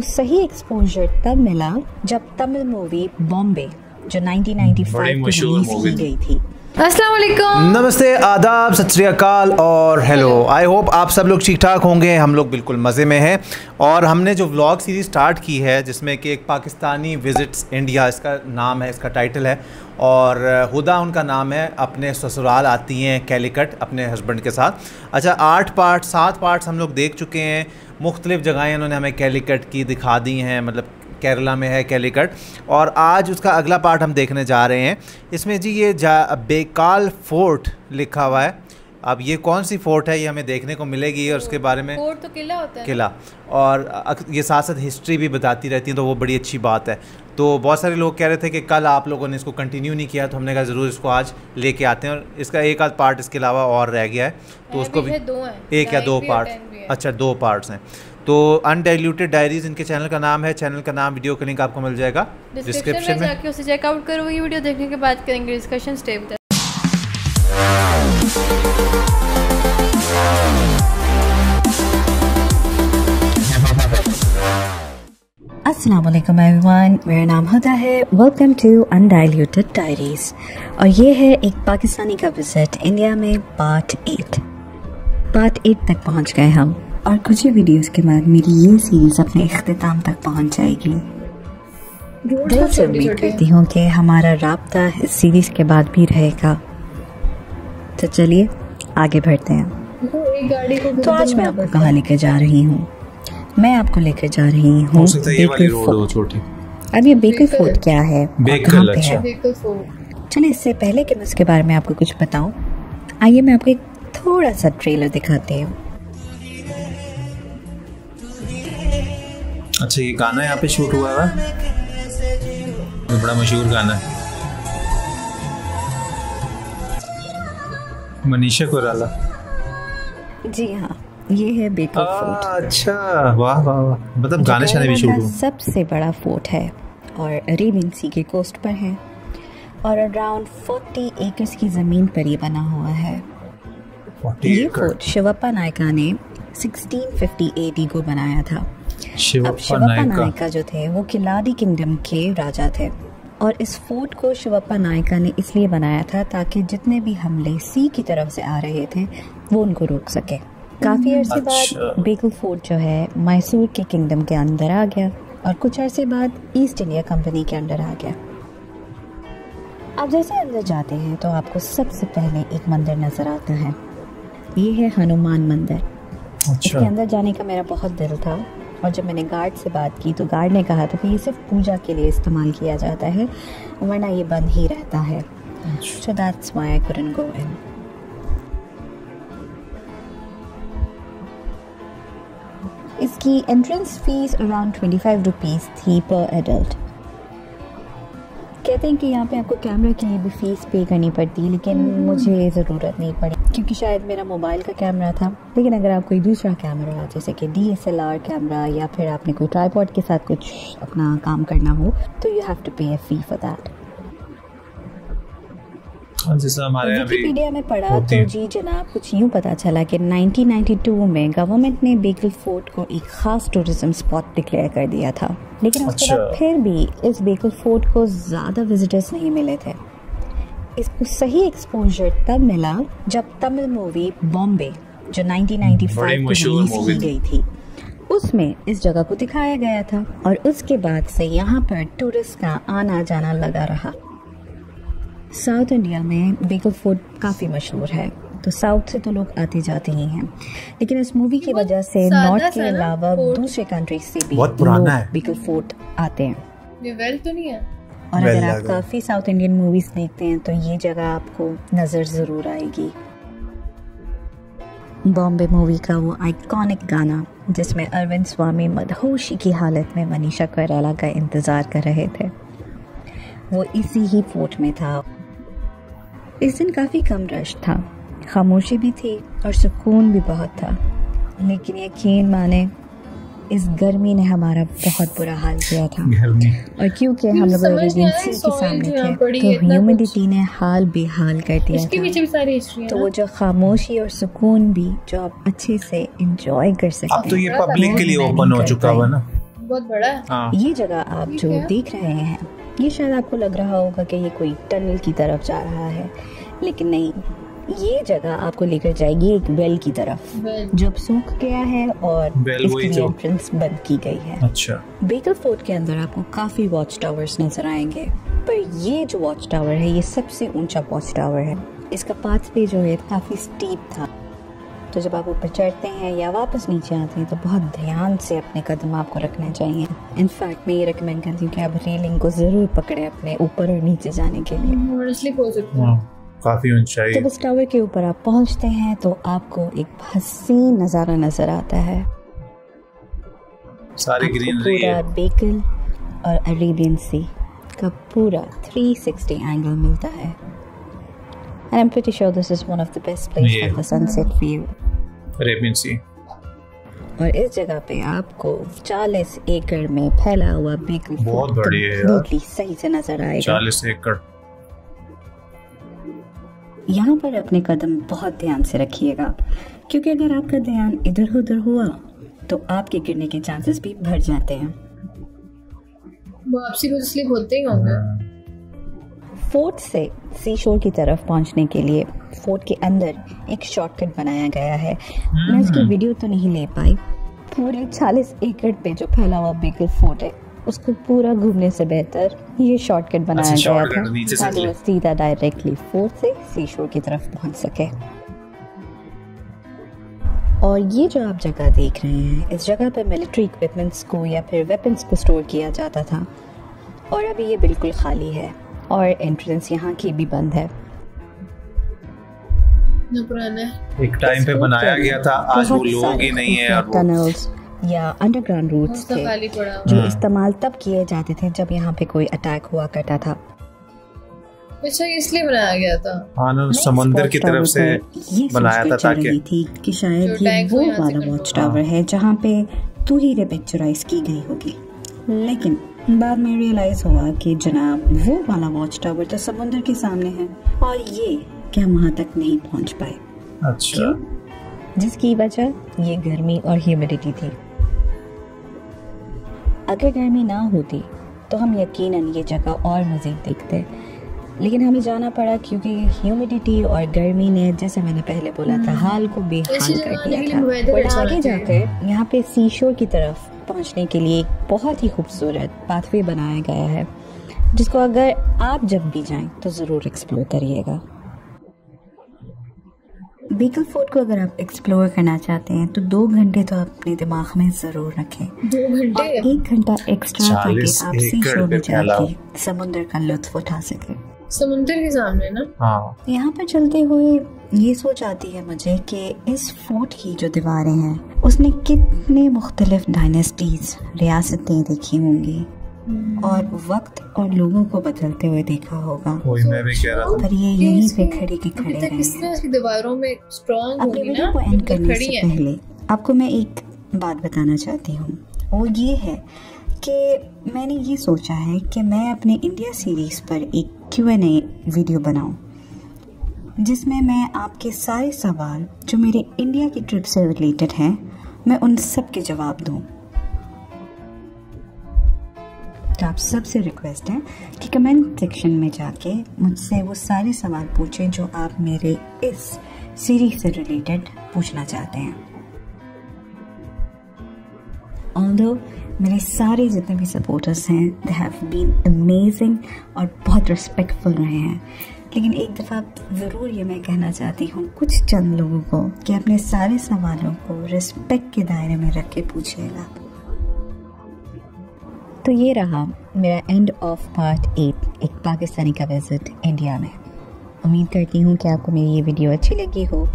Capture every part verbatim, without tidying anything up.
को सही एक्सपोजर तब मिला जब तमिल मूवी बॉम्बे जो नाइनटीन नाइंटी फाइव में रिलीज की गई थी। अस्सलाम वालेकुम, नमस्ते, आदाब, सत श्री अकाल और हेलो। आई होप आप सब लोग ठीक ठाक होंगे। हम लोग बिल्कुल मज़े में हैं और हमने जो व्लॉग सीरीज़ स्टार्ट की है जिसमें कि एक पाकिस्तानी विजिट्स इंडिया इसका नाम है, इसका टाइटल है और हुदा उनका नाम है, अपने ससुराल आती हैं कैलिकट अपने हस्बैंड के साथ। अच्छा, आठ पार्ट सात पार्ट्स हम लोग देख चुके हैं। मुख्तलिफ़ जगहें उन्होंने हमें कैलिकट की दिखा दी हैं, मतलब केरला में है कैलिकट, और आज उसका अगला पार्ट हम देखने जा रहे हैं। इसमें जी ये बेकाल फोर्ट लिखा हुआ है। अब ये कौन सी फोर्ट है ये हमें देखने को मिलेगी और उसके बारे में फोर्ट तो किला होता है, किला, और ये साथ साथ हिस्ट्री भी बताती रहती है, तो वो बड़ी अच्छी बात है। तो बहुत सारे लोग कह रहे थे कि कल आप लोगों ने इसको कंटिन्यू नहीं किया, तो हमने कहा ज़रूर इसको आज लेके आते हैं। और इसका एक आध पार्ट इसके अलावा और रह गया है, तो उसको भी एक या दो पार्ट, अच्छा दो पार्ट्स हैं। तो अनडिल्यूटेड डायरीज इनके चैनल का नाम है। चैनल का नाम, वीडियो का लिंक आपको मिल जाएगा डिस्क्रिप्शन में, जाके उसे चेकआउट करो। ये वीडियो देखने के बाद करेंगे डिस्कशन स्टेप। अस्सलाम वालेकुम एवरीवन, मेरा नाम हुदा है। वेलकम टू अनडिल्यूटेड डायरीज, और ये है एक पाकिस्तानी का विजिट इंडिया में पार्ट एट। पार्ट एट तक पहुंच गए हम, और कुछ ही वीडियोस के बाद मेरी ये सीरीज अपने अख्ताम तक पहुंच जाएगी। दिल से उम्मीद करती हूँ कि हमारा राब्ता इस सीरीज़ के बाद भी रहेगा। तो चलिए आगे बढ़ते हैं। तो आज मैं आपको कहाँ लेकर जा रही हूँ, मैं आपको लेकर जा रही हूँ बेकल फोर्ट। अब ये बेकल फोर्ट क्या है, बेकल, अच्छा। है? चलिए इससे पहले कि मैं उसके बारे में आपको कुछ बताऊं, आइए मैं आपको एक थोड़ा सा ट्रेलर दिखाते हूँ। अच्छा, ये गाना यहाँ पे शूट हुआ है, ये बड़ा मशहूर गाना है, मनीषा कोइराला। जी हाँ, ये है बेकल फोर्ट। अच्छा, वाह वाह वाह, मतलब गाने शाने भी शूट हुए। सबसे बड़ा फोर्ट है और अरेबियन सी के कोस्ट पर है, और अराउंड चालीस एकर्स की ज़मीन पर ये बना हुआ है। ये फोर्ट शिवप्पा नायका ने सोलह सौ पचास ए डी को बनाया था। अब शिवप्पा नायका जो थे वो किलाडी किंगडम के राजा थे, और इस फोर्ट को शिवप्पा नायका ने इसलिए बनाया था ताकि जितने भी हमले सी की तरफ से आ रहे थे वो उनको रोक सके। काफ़ी अरसे बाद बेकल फोर्ट जो है मैसूर के किंगडम के अंदर आ गया, और कुछ अरसे बाद ईस्ट इंडिया कंपनी के अंदर आ गया। आप जैसे अंदर जाते हैं तो आपको सबसे पहले एक मंदिर नज़र आता है, ये है हनुमान मंदिर। अच्छा। इसके अंदर जाने का मेरा बहुत दिल था, और जब मैंने गार्ड से बात की तो गार्ड ने कहा था कि ये सिर्फ पूजा के लिए इस्तेमाल किया जाता है, वरना ये बंद ही रहता है। So that's why I couldn't go in. इसकी एंट्रेंस फीस अराउंड पच्चीस रुपीस थी पर एडल्ट। कहते हैं कि यहाँ पे आपको कैमरा के लिए भी फ़ीस पे करनी पड़ती है, लेकिन मुझे ज़रूरत नहीं पड़ी क्योंकि शायद मेरा मोबाइल का कैमरा था। लेकिन अगर आप कोई दूसरा कैमरा जैसे कि D S L R camera, या फिर आपने कोई ट्राईपॉड के साथ कुछ अपना काम करना हो, तो you have to pay a fee for that. Wikipedia में पढ़ा तो जी जनाब कुछ यूँ पता चला कि नाइनटीन नाइंटी टू में गवर्नमेंट ने बेकल फोर्ट को एक ख़ास टूरिज्म स्पॉट डिक्लेयर कर दिया था, लेकिन उसके बाद फिर भी इस बेकल फोर्ट को ज़्यादा विजिटर्स नहीं मिले थे। इसको सही एक्सपोजर तब मिला जब तमिल मूवी बॉम्बे जो नाइनटीन नाइंटी फाइव में रिलीज की गई थी उसमें इस जगह को दिखाया गया था, और उसके बाद से यहाँ पर टूरिस्ट का आना जाना लगा रहा। साउथ इंडिया में बेकल फोर्ट काफ़ी मशहूर है, तो साउथ से तो लोग आते जाते ही हैं, लेकिन इस मूवी की वजह से नॉर्थ के अलावा दूसरे कंट्रीज से भी लोग बेकल फोर्ट आते हैं। ये वेल तो नहीं है, और अगर आप काफ़ी साउथ इंडियन मूवीज़ देखते हैं तो ये जगह आपको नज़र ज़रूर आएगी। बॉम्बे मूवी का वो आइकॉनिक गाना जिसमें अरविंद स्वामी मदहोशी की हालत में मनीषा कोइराला का इंतज़ार कर रहे थे, वो इसी ही फोर्ट में था। इस दिन काफ़ी कम रश था, खामोशी भी थी और सुकून भी बहुत था, लेकिन यकीन माने इस गर्मी ने हमारा बहुत बुरा हाल किया था, और क्योंकि हम लोग अरेबियन सी के सामने थे तो ह्यूमिडिटी ने हाल बेहाल कर दिया था। तो वो जो खामोशी और सुकून भी जो आप अच्छे से एंजॉय कर सकते हैं, अब तो ये पब्लिक के लिए ओपन हो चुका हुआ ना, बहुत बड़ा है। हाँ। ये जगह आप जो देख रहे हैं, ये शायद आपको लग रहा होगा कि ये कोई टनल की तरफ जा रहा है, लेकिन नहीं, ये जगह आपको लेकर जाएगी एक वेल की तरफ, जब सूख गया है और इसकी एंट्रेंस बंद की गई है। अच्छा। बेकल फोर्ट के अंदर आपको काफी वॉच टावर्स नजर आएंगे, पर ये जो वॉच टावर है ये सबसे ऊंचा वॉच टावर है। इसका पाथवे जो है काफी स्टीप था, तो जब आप ऊपर चढ़ते हैं या वापस नीचे आते हैं तो बहुत ध्यान से अपने कदम आपको रखने चाहिए। इनफैक्ट मैं ये रिकमेंड करती हूँ कि आप रेलिंग को जरूर पकड़े अपने ऊपर और नीचे जाने के लिए। काफी ऊंचाई। जब इस टावर के ऊपर आप पहुंचते हैं तो आपको एक हसीन नजारा नजर आता है। सारी ग्रीनरी है। बेकल और अरेबियन सी का पूरा तीन सौ साठ एंगल मिलता है। And I'm pretty sure this is one of the best places for the sunset view. Arabian sea. और इस जगह पे आपको चालीस एकड़ में फैला हुआ बेकल बहुत बड़ी है यार। सही से नजर आएगा। चालीस एकड़। यहाँ पर अपने कदम बहुत ध्यान से रखिएगा, क्योंकि अगर आपका ध्यान इधर उधर हुआ तो आपके गिरने के चांसेस भी बढ़ जाते हैं। वापसी कुछ स्लिप होते ही होंगे। फोर्ट से सीशोर की तरफ पहुँचने के लिए फोर्ट के अंदर एक शॉर्टकट बनाया गया है। मैं उसकी वीडियो तो नहीं ले पाई। पूरे चालीस एकड़ पे जो फैला हुआ बेकल फोर्ट है उसको पूरा घूमने से बेहतर ये शॉर्टकट बनाया गया था ताकि वो सीधा डायरेक्टली फोर्ट से सीशोर की तरफ पहुंच सके। और ये जो आप जगह देख रहे हैं, इस जगह पर मिलिट्री इक्विपमेंट्स को या फिर वेपन्स को स्टोर किया जाता था, और अभी ये बिल्कुल खाली है और एंट्रेंस यहाँ की भी बंद है। एक टाइम पे बनाया गया था, आज वो लोग ही नहीं है। टनल्स या अंडरग्राउंड रूट्स थे जो इस्तेमाल तब किए जाते थे जब यहाँ पे कोई अटैक हुआ करता था। अच्छा, इसलिए बनाया गया था। समंदर की तरफ से बनाया था ताकि थी कि शायद ये वो वाला वॉच टावर है जहाँ पे तस्वीरें पिक्चराइज की गई होगी, लेकिन बाद में रियलाइज हुआ कि जनाब वो वाला वॉच टावर तो समंदर के सामने है और ये क्या वहाँ तक नहीं पहुँच पाए। अच्छा, जिसकी वजह ये गर्मी और ह्यूमिडिटी थी। अगर गर्मी ना होती तो हम यकीनन ये जगह और मज़ीद देखते, लेकिन हमें जाना पड़ा क्योंकि ह्यूमिडिटी और गर्मी ने, जैसे मैंने पहले बोला था, हाल को बेहाल कर दिया था। और आगे जाकर यहाँ पे सीशोर की तरफ पहुँचने के लिए एक बहुत ही खूबसूरत पाथवे बनाया गया है, जिसको अगर आप जब भी जाएँ तो ज़रूर एक्सप्लोर करिएगा। बेकल फोर्ट को अगर आप एक्सप्लोर करना चाहते हैं तो दो घंटे तो आप अपने दिमाग में ज़रूर रखें। दो घंटे? एक घंटा एक्स्ट्रा ताकि आप सीशोर में जाकर समुद्र का लुत्फ उठा सकें। समुद्र के सामने ना? हाँ। यहाँ पर चलते हुए ये सोच आती है मुझे कि इस फोर्ट की जो दीवारें हैं उसने कितने मुख्तलिफ डायनेस्टीज, रियासतें देखी होंगी और वक्त और लोगों को बदलते हुए देखा होगा। मैं भी कह रहा था। पर ये यहीं पे खड़े के खड़े रहे हैं। दीवारों में स्ट्रांग होगी ना। वीडियो को एंड करने से पहले आपको मैं एक बात बताना चाहती हूँ, वो ये है कि मैंने ये सोचा है कि मैं अपने इंडिया सीरीज़ पर एक क्यू एंड ए वीडियो बनाऊँ, जिसमें मैं आपके सारे सवाल जो मेरे इंडिया की ट्रिप से रिलेटेड हैं मैं उन सब के जवाब दूँ। आप सबसे रिक्वेस्ट है कि कमेंट सेक्शन में जाके मुझसे वो सारे सवाल पूछें जो आप मेरे इस सीरीज से रिलेटेड पूछना चाहते हैं। ऑल्दो मेरे सारे जितने भी सपोर्टर्स हैं दे हैव बीन अमेजिंग और बहुत रिस्पेक्टफुल रहे हैं, लेकिन एक दफ़ा ज़रूर ये मैं कहना चाहती हूँ कुछ चंद लोगों को कि अपने सारे सवालों को रिस्पेक्ट के दायरे में रख के पूछिएगा। तो ये रहा मेरा एंड ऑफ पार्ट एट, एक पाकिस्तानी का विजिट इंडिया में। उम्मीद करती हूँ कि आपको मेरी ये वीडियो अच्छी लगी हो। ओके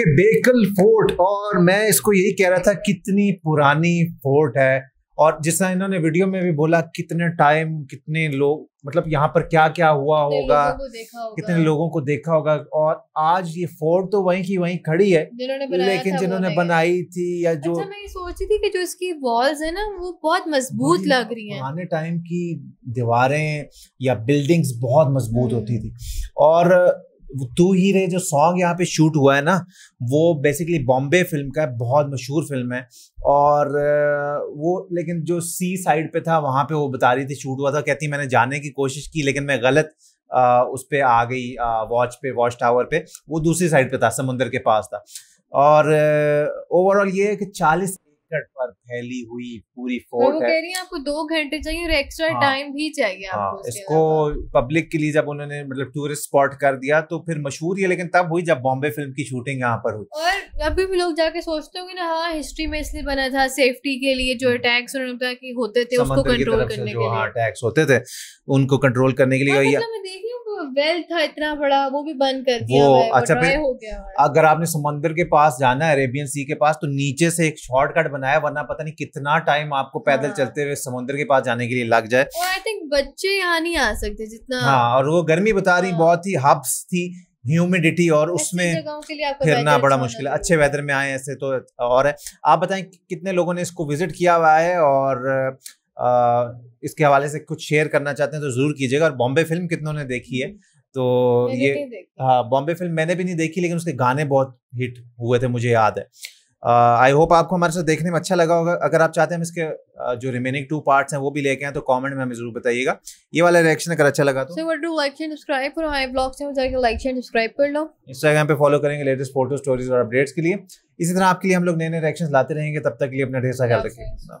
okay, बेकल फोर्ट, और मैं इसको यही कह रहा था कितनी पुरानी फोर्ट है, और जिसका इन्होंने वीडियो में भी बोला कितने टाइम, कितने लोग, मतलब यहाँ पर क्या क्या हुआ होगा, कितने लोगों को देखा होगा, और आज ये फोर्ट तो वहीं की वहीं खड़ी है, लेकिन जिन्होंने बनाई थी या जो। अच्छा, मैं ये सोची थी कि जो इसकी वॉल्स है ना वो बहुत मजबूत लग रही है। पुराने टाइम की दीवारें या बिल्डिंग्स बहुत मजबूत होती थी, और तू ही रे जो सॉन्ग यहाँ पे शूट हुआ है ना, वो बेसिकली बॉम्बे फिल्म का बहुत मशहूर फिल्म है, और वो लेकिन जो सी साइड पे था वहाँ पे वो बता रही थी शूट हुआ था। कहती मैंने जाने की कोशिश की लेकिन मैं गलत आ, उस पे आ गई, वॉच पे, वॉच टावर पे, वो दूसरी साइड पे था, समुंदर के पास था। और ओवरऑल ये है कि चालीस एकड़ पर फैली हुई पूरी फोर्ट है। वो कह रही है आपको दो घंटे चाहिए और एक्स्ट्रा टाइम भी चाहिए आपको। इसको पब्लिक के लिए जब उन्होंने मतलब टूरिस्ट स्पॉट कर दिया तो फिर मशहूर ही, लेकिन तब हुई जब बॉम्बे फिल्म की शूटिंग यहाँ पर हुई। और अभी भी लोग जाके सोचते होंगे ना, हाँ हिस्ट्री में इसलिए बना था सेफ्टी के लिए, जो अटैक्स होते थे उसको कंट्रोल करने के लिए, अटैक्स होते थे उनको कंट्रोल करने के लिए। वेल था इतना बड़ा, वो भी बंद कर दिया वो, है, अच्छा हो गया है। अगर आपने समंदर के पास जाना है, अरेबियन सी के पास, तो नीचे से एक शॉर्टकट बनाया, वरना पता नहीं कितना टाइम आपको पैदल हाँ। चलते हुए समंदर के पास जाने के लिए लग जाए। और आई थिंक बच्चे यहाँ नहीं आ सकते जितना हाँ, और वो गर्मी बता रही हाँ। बहुत ही हब्स थी, ह्यूमिडिटी, और उसमें फिरना बड़ा मुश्किल है। अच्छे वेदर में आए ऐसे तो और है। आप बताएं कितने लोगों ने इसको विजिट किया हुआ है, और आ, इसके हवाले से कुछ शेयर करना चाहते हैं तो जरूर कीजिएगा। और बॉम्बे फिल्म कितनों ने देखी है? तो ये हाँ, बॉम्बे फिल्म मैंने भी नहीं देखी, लेकिन उसके गाने बहुत हिट हुए थे, मुझे याद है। आई होप आपको हमारे साथ देखने में अच्छा लगा होगा। अगर आप चाहते हैं हम इसके uh, जो रिमेनिंग टू पार्ट्स हैं वो भी लेके आए तो कमेंट में हमें जरूर बताइएगा। ये वाला रिएक्शन अगर अच्छा लगा तो so do like and subscribe, और हमारे ब्लॉग से जाकर लाइक एंड सब्सक्राइब कर लो। इंस्टाग्राम पे फॉलो करेंगे लेटेस्ट फोटो, स्टोरीज और अपडेट्स के लिए। इसी तरह आपके लिए हम लोग नए नए रिएक्शन लाते रहेंगे। तब तक के लिए अपना ढेर सारा ख्याल रखिए।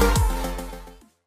back.